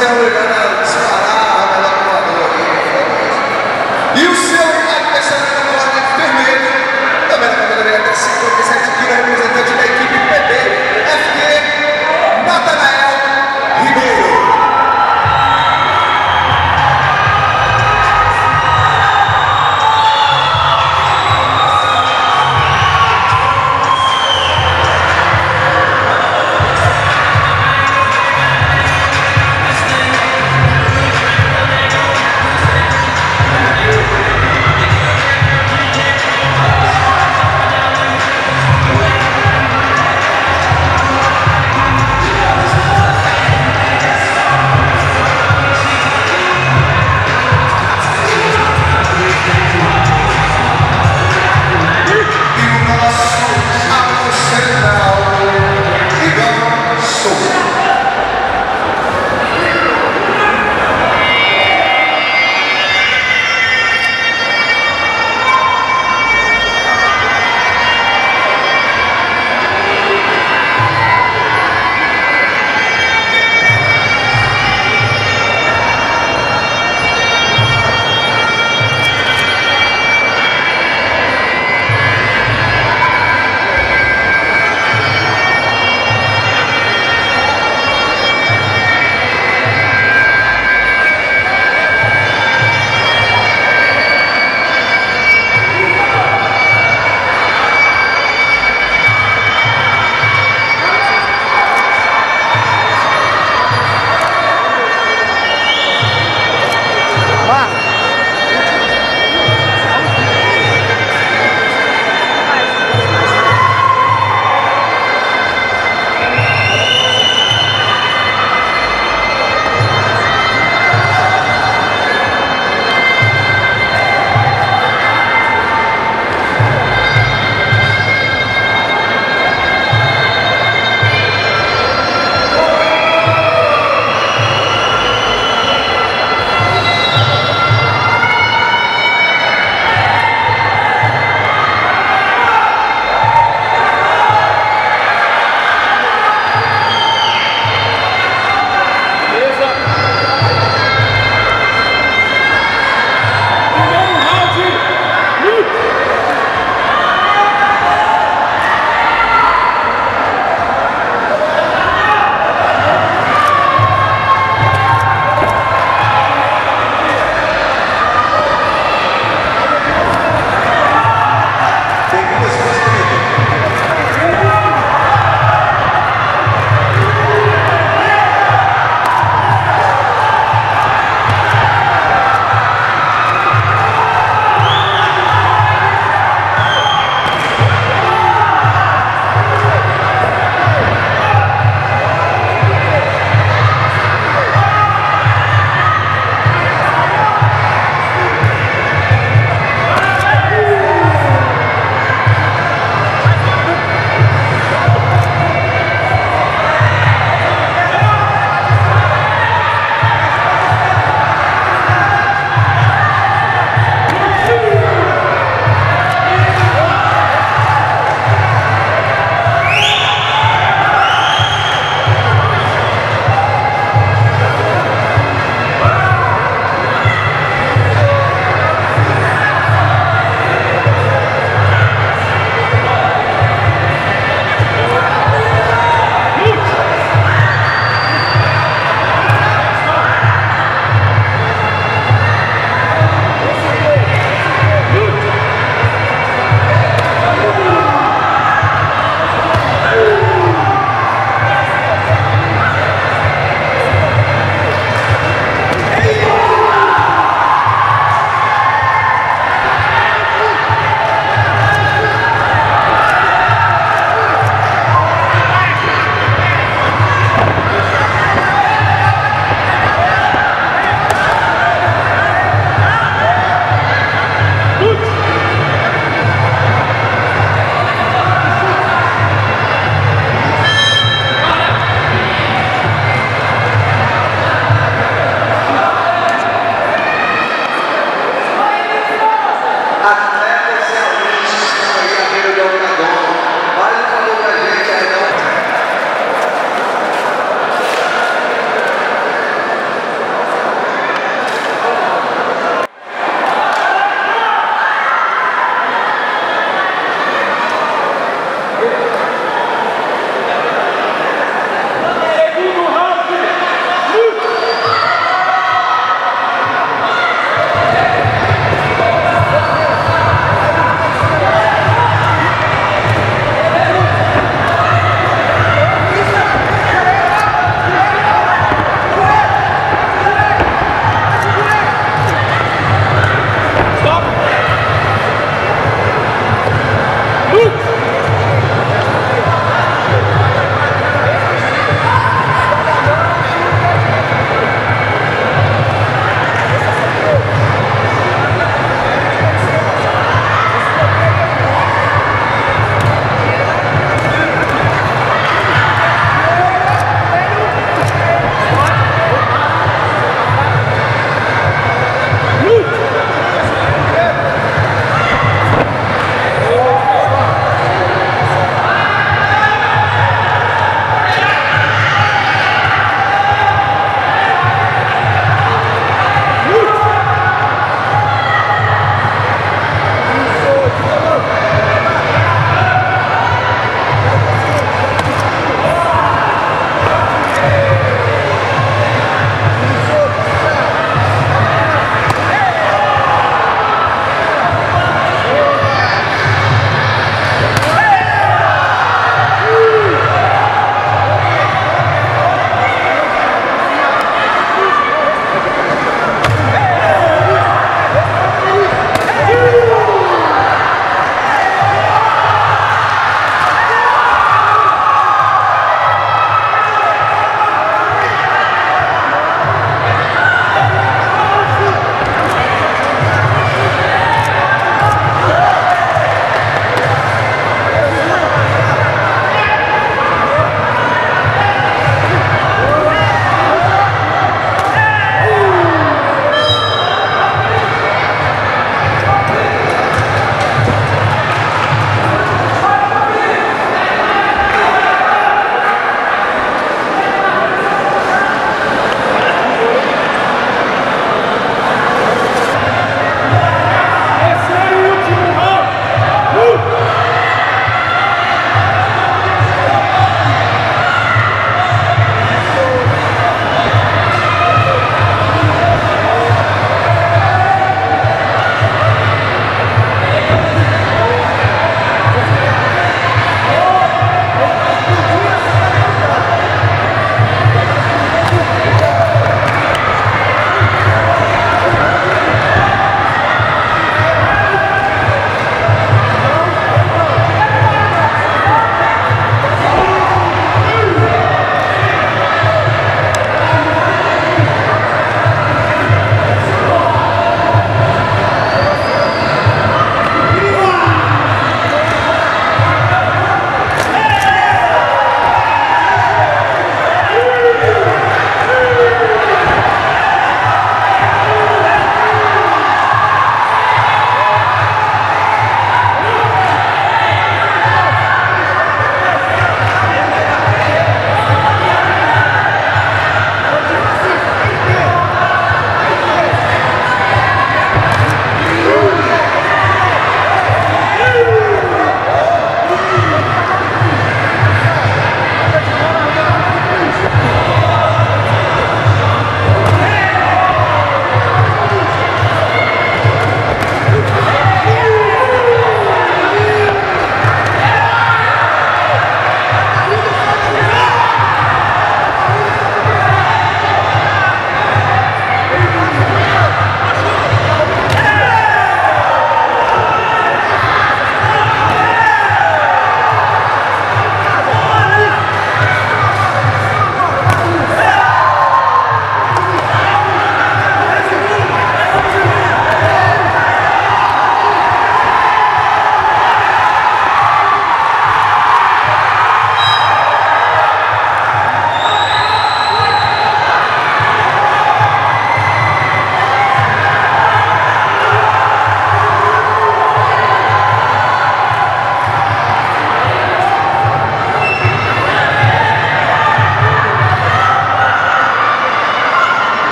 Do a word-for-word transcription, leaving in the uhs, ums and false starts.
sea un regalo.